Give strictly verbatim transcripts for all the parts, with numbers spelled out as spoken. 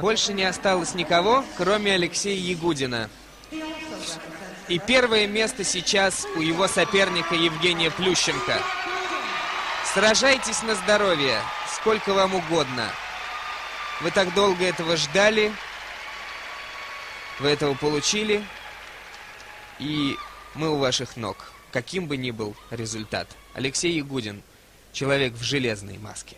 Больше не осталось никого, кроме Алексея Ягудина. И первое место сейчас у его соперника Евгения Плющенко. Сражайтесь на здоровье, сколько вам угодно. Вы так долго этого ждали, вы этого получили, и мы у ваших ног, каким бы ни был результат. Алексей Ягудин, человек в железной маске.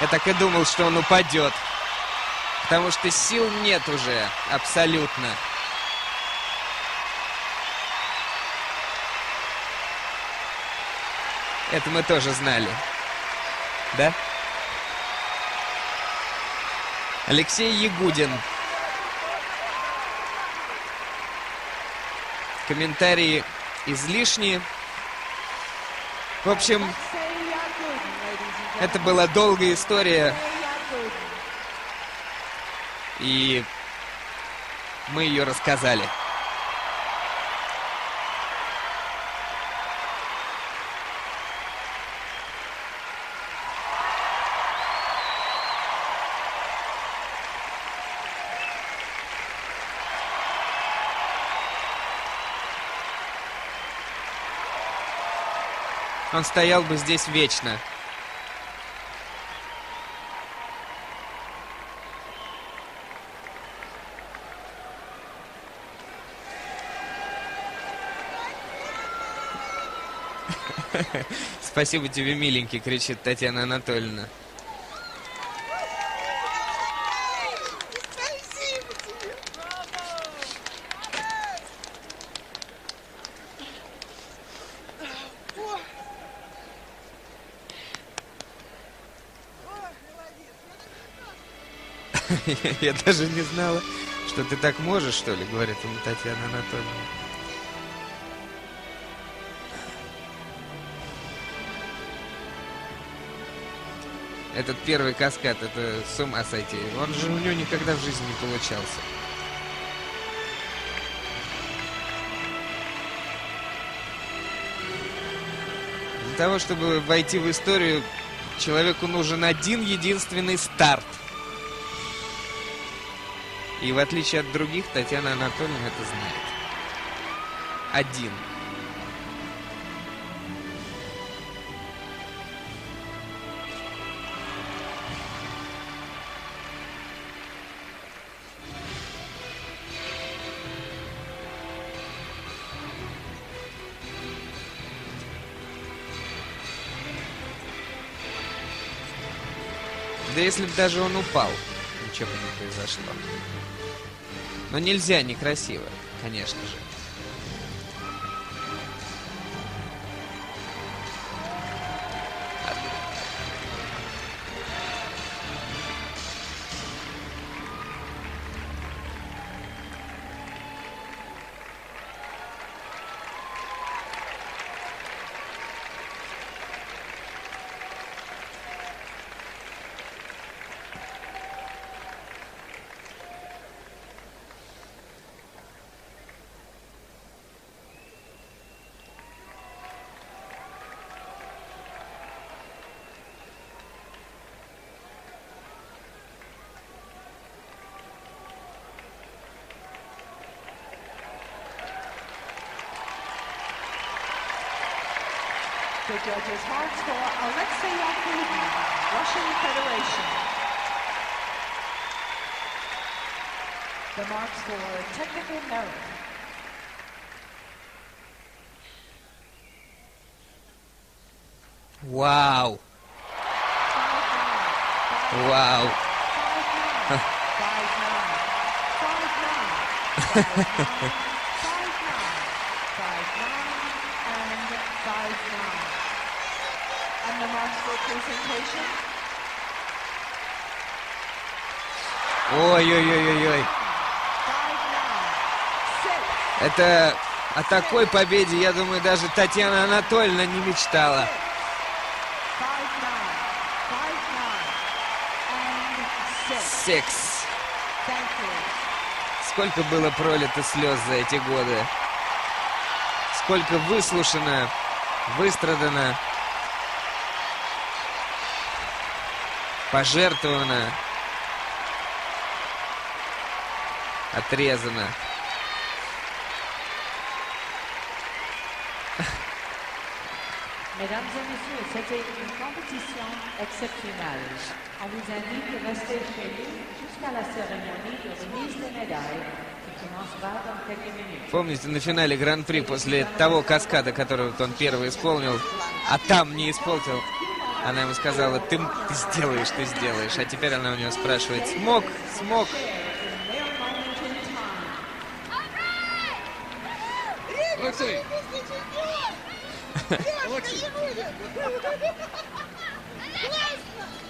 Я так и думал, что он упадет. Потому что сил нет уже абсолютно. Это мы тоже знали. Да? Алексей Ягудин. Комментарии излишние. В общем, это была долгая история. И мы ее рассказали. Он стоял бы здесь вечно. Спасибо тебе, миленький, кричит Татьяна Анатольевна. Спасибо тебе. Я даже не знала, что ты так можешь, что ли, говорит ему Татьяна Анатольевна. Этот первый каскад, это с ума сойти. Он же у него никогда в жизни не получался. Для того, чтобы войти в историю, человеку нужен один единственный старт. И в отличие от других, Татьяна Анатольевна это знает. Один. Да если бы даже он упал, ничего бы не произошло. Но нельзя некрасиво, конечно же. The judges marks for Alexey Ягудin, Russian Federation. The marks for technical merit. Wow. Wow. Ой-ой-ой-ой-ой. Это о такой победе, я думаю, даже Татьяна Анатольевна не мечтала. Секс. Сколько было пролито слез за эти годы. Сколько выслушано, выстрадано, пожертвовано, отрезано. Mesdames et messieurs, c'était une compétition exceptionnelle. On vous invite de rester chez nous jusqu'à la cérémonie de remise des médailles qui commencera dans quelques minutes. Помните, на финале Гран-при после того каскада, который он первый исполнил, а там не исполнил, Она ему сказала: ты, ты сделаешь, ты сделаешь. А теперь она у него спрашивает: смог, смог. Алексей!